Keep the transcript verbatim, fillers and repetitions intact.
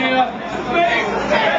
Sarah.